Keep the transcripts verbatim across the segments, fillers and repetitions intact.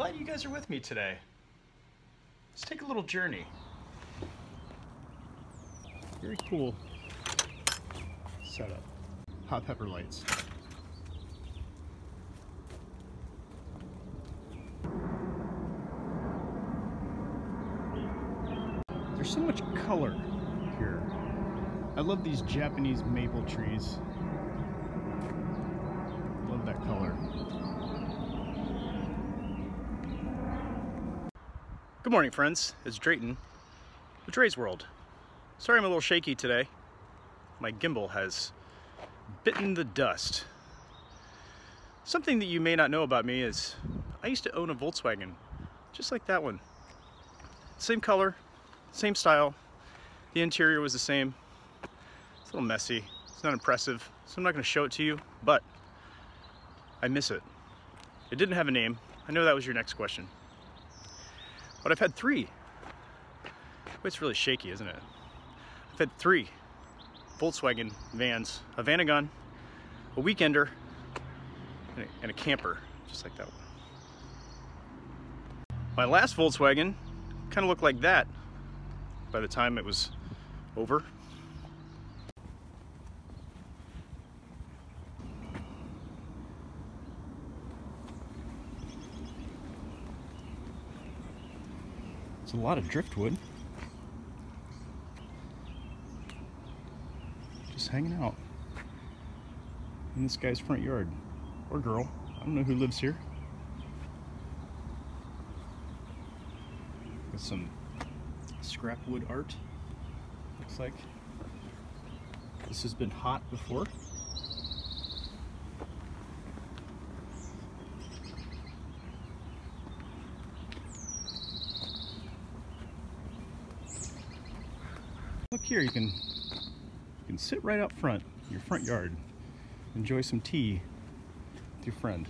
glad you guys are with me today. Let's take a little journey. Very cool setup. Hot pepper lights. There's so much color here. I love these Japanese maple trees. Love that color. Good morning, friends. It's Drayton with Dray's World. Sorry I'm a little shaky today. My gimbal has bitten the dust. Something that you may not know about me is I used to own a Volkswagen, just like that one. Same color, same style. The interior was the same. It's a little messy. It's not impressive, so I'm not going to show it to you, but I miss it. It didn't have a name. I know that was your next question. But I've had three. It's really shaky, isn't it? I've had three Volkswagen vans, a Vanagon, a Weekender, and a, and a camper, just like that one. My last Volkswagen kind of looked like that by the time it was over. It's a lot of driftwood. Just hanging out in this guy's front yard, or girl. I don't know who lives here. With some scrap wood art, looks like. This has been hot before. Look here, you can you can sit right out front, in your front yard, enjoy some tea with your friend.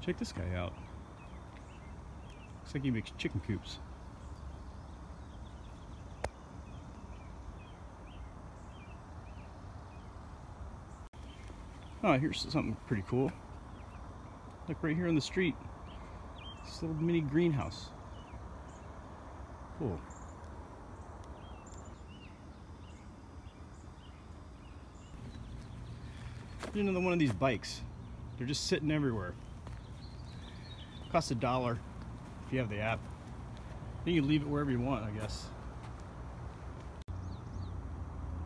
Check this guy out. Looks like he makes chicken coops. Oh, here's something pretty cool. Look right here on the street. This little mini greenhouse. Cool. Here's another one of these bikes. They're just sitting everywhere. Costs a dollar if you have the app. Then you leave it wherever you want, I guess.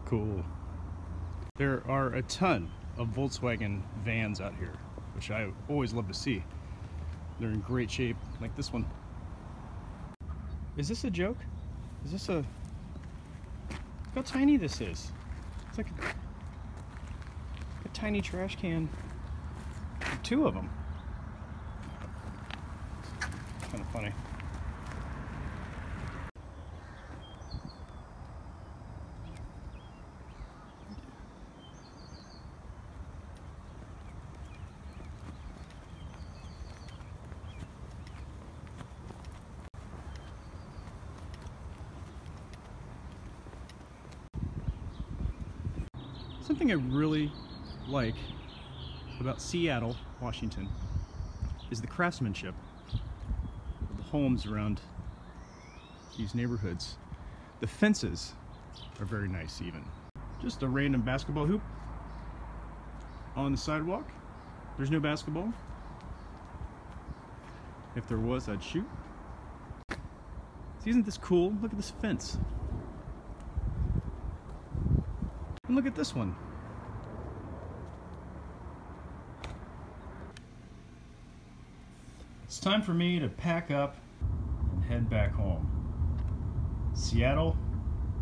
Cool. There are a ton of Volkswagen vans out here, which I always love to see. They're in great shape, like this one. Is this a joke? Is this a... Look how tiny this is. It's like a, a tiny trash can. Two of them. It's kind of funny. Something I really like about Seattle, Washington, is the craftsmanship of the homes around these neighborhoods. The fences are very nice even. Just a random basketball hoop on the sidewalk. There's no basketball. If there was, I'd shoot. See, isn't this cool? Look at this fence. And look at this one. It's time for me to pack up and head back home. Seattle,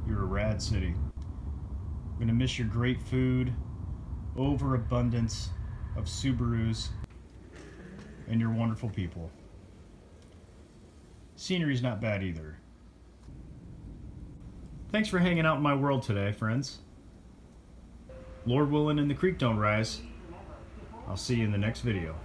you're a rad city. I'm gonna miss your great food, overabundance of Subarus, and your wonderful people. Scenery's not bad either. Thanks for hanging out in my world today, friends. Lord willing and the creek don't rise. I'll see you in the next video.